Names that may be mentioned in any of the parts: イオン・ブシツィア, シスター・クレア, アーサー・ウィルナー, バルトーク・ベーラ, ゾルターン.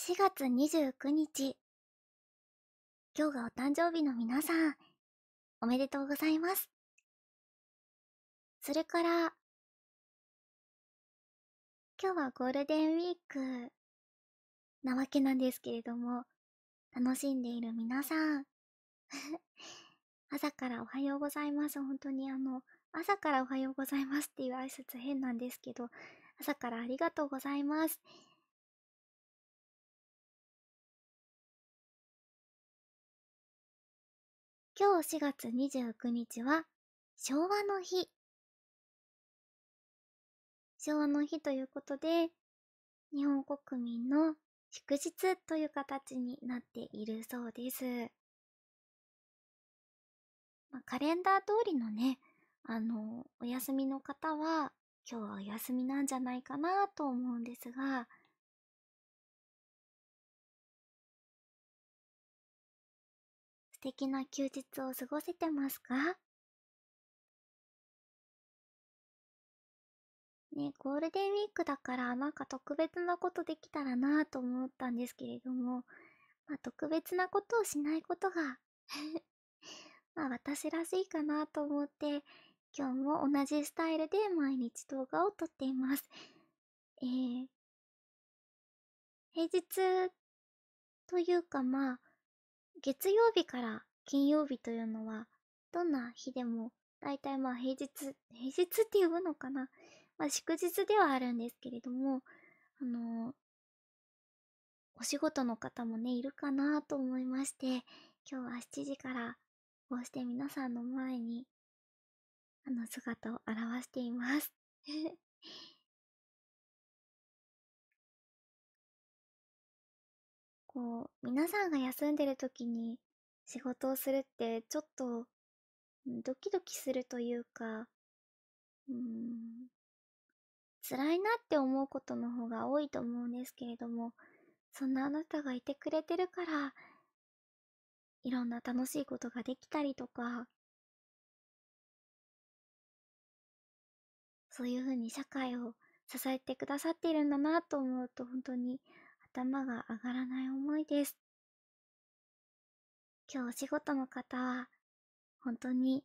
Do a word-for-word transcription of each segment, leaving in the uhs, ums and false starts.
しがつにじゅうくにち。今日がお誕生日の皆さん、おめでとうございます。それから、今日はゴールデンウィークなわけなんですけれども、楽しんでいる皆さん。朝からおはようございます。本当にあの、朝からおはようございますっていう挨拶変なんですけど、朝からありがとうございます。今日しがつにじゅうくにちは昭和の日。昭和の日ということで、日本国民の祝日という形になっているそうです。まあ、カレンダー通りのね、あの、お休みの方は、今日はお休みなんじゃないかなと思うんですが、素敵な休日を過ごせてますか？ね、ゴールデンウィークだからなんか特別なことできたらなぁと思ったんですけれども、まあ、特別なことをしないことが、まあ私らしいかなと思って、今日も同じスタイルで毎日動画を撮っています。えー、平日というかまあ、月曜日から金曜日というのは、どんな日でも、だいたいまあ平日、平日って呼ぶのかな？まあ、祝日ではあるんですけれども、あのー、お仕事の方もね、いるかなと思いまして、今日はしちじから、こうして皆さんの前に、あの姿を表しています。こう、皆さんが休んでる時に仕事をするって、ちょっと、ドキドキするというか、うーん辛いなって思うことの方が多いと思うんですけれども、そんなあなたがいてくれてるから、いろんな楽しいことができたりとか、そういうふうに社会を支えてくださっているんだなと思うと本当に頭が上がらない思いです。今日お仕事の方は本当に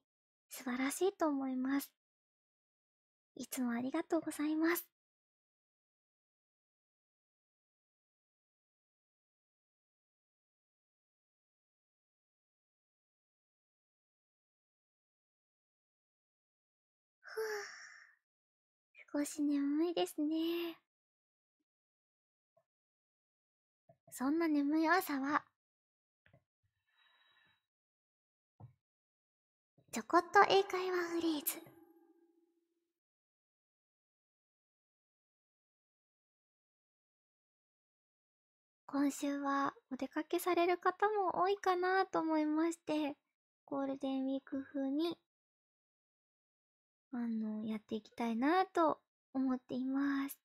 素晴らしいと思います。いつもありがとうございます。ふぅ、少し眠いですね。そんな眠い朝は、ちょこっと英会話フレーズ。今週はお出かけされる方も多いかなと思いまして、ゴールデンウィーク風に、あの、やっていきたいなと思っています。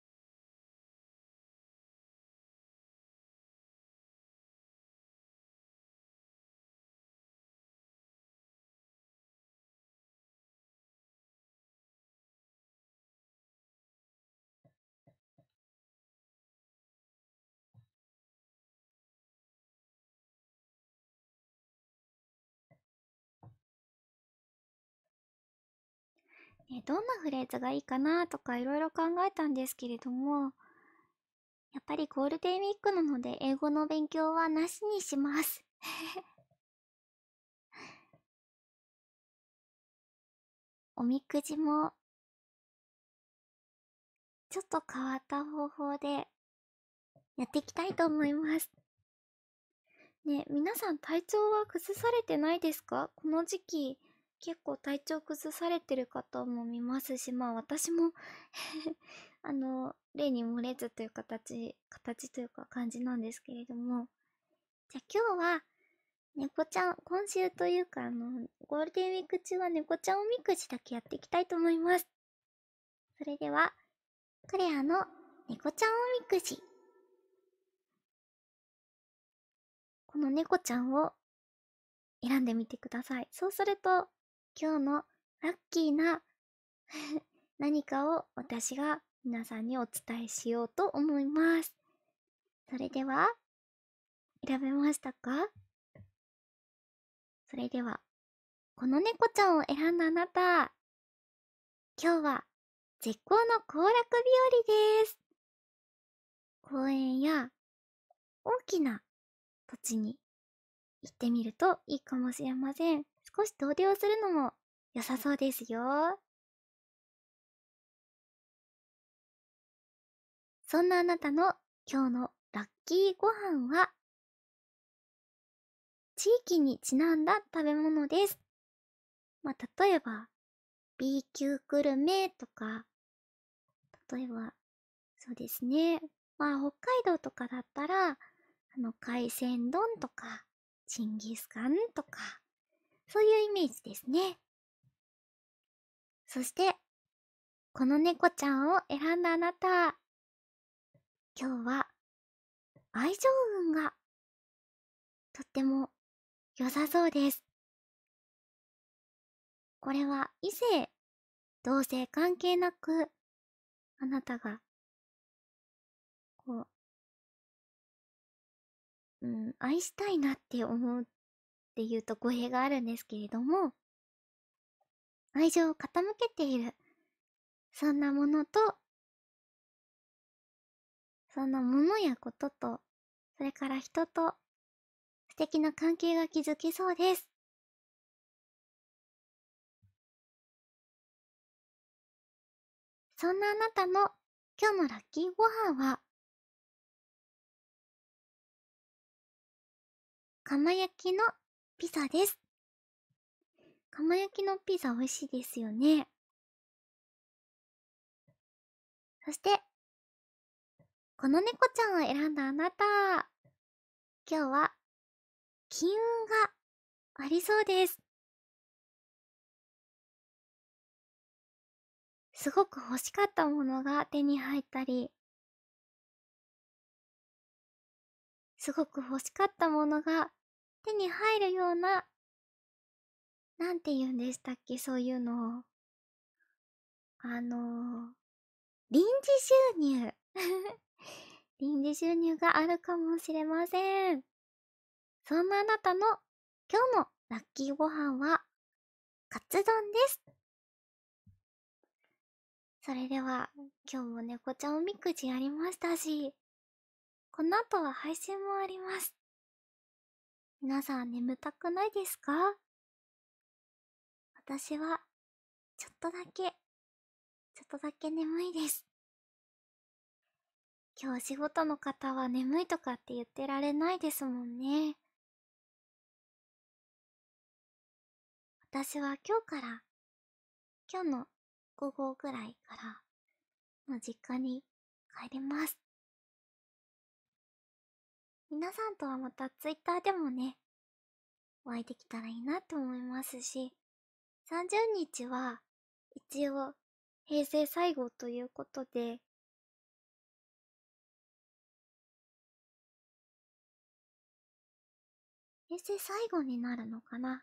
どんなフレーズがいいかなとかいろいろ考えたんですけれども、やっぱりゴールデンウィークなので英語の勉強はなしにします。おみくじも、ちょっと変わった方法でやっていきたいと思います。ね、皆さん体調は崩されてないですか？この時期。結構体調崩されてる方も見ますし、まあ私も、あの、例に漏れずという形、形というか感じなんですけれども。じゃあ今日は、猫ちゃん、今週というか、あの、ゴールデンウィーク中は猫ちゃんおみくじだけやっていきたいと思います。それでは、クレアの猫ちゃんおみくじ。この猫ちゃんを選んでみてください。そうすると、今日のラッキーな何かを私が皆さんにお伝えしようと思います。それでは、選べましたか？それでは、この猫ちゃんを選んだあなた、今日は絶好の行楽日和です。公園や大きな土地に行ってみるといいかもしれません。少し遠出をするのも良さそうですよ。そんなあなたの今日のラッキーご飯は、地域にちなんだ食べ物です。まあ、例えば、B 級グルメとか、例えば、そうですね。まあ、北海道とかだったら、あの、海鮮丼とか、チンギスカンとか、そういうイメージですね。そして、この猫ちゃんを選んだあなた、今日は、愛情運が、とっても、良さそうです。これは異性、同性関係なく、あなたが、こう、うん、愛したいなって思うっていうと語弊があるんですけれども、愛情を傾けている、そんなものと、そんなものやことと、それから人と、素敵な関係が築けそうです。そんなあなたの今日のラッキーご飯は、釜焼きのピザです。釜焼きのピザ美味しいですよね。そして、この猫ちゃんを選んだあなた、今日は金運がありそうです。すごく欲しかったものが手に入ったり、すごく欲しかったものが手に入るような、なんて言うんでしたっけ、そういうのを。あのー、臨時収入。臨時収入があるかもしれません。そんなあなたの今日のラッキーご飯は、カツ丼です。それでは、今日も猫ちゃんおみくじやりましたし、この後は配信もあります。皆さん眠たくないですか？私は、ちょっとだけ、ちょっとだけ眠いです。今日仕事の方は眠いとかって言ってられないですもんね。私は今日から、今日の午後ぐらいからの実家に帰ります。皆さんとはまたツイッターでもね、お会いできたらいいなと思いますし、さんじゅうにちは一応平成最後ということで、平成最後になるのかな？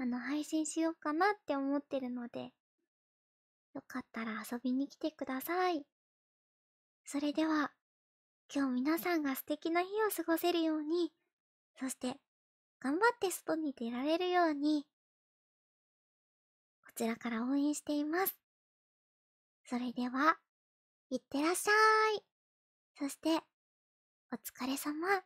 あの、配信しようかなって思ってるので、よかったら遊びに来てください。それでは、今日皆さんが素敵な日を過ごせるように、そして、頑張って外に出られるように、こちらから応援しています。それでは、いってらっしゃい。そして、お疲れ様。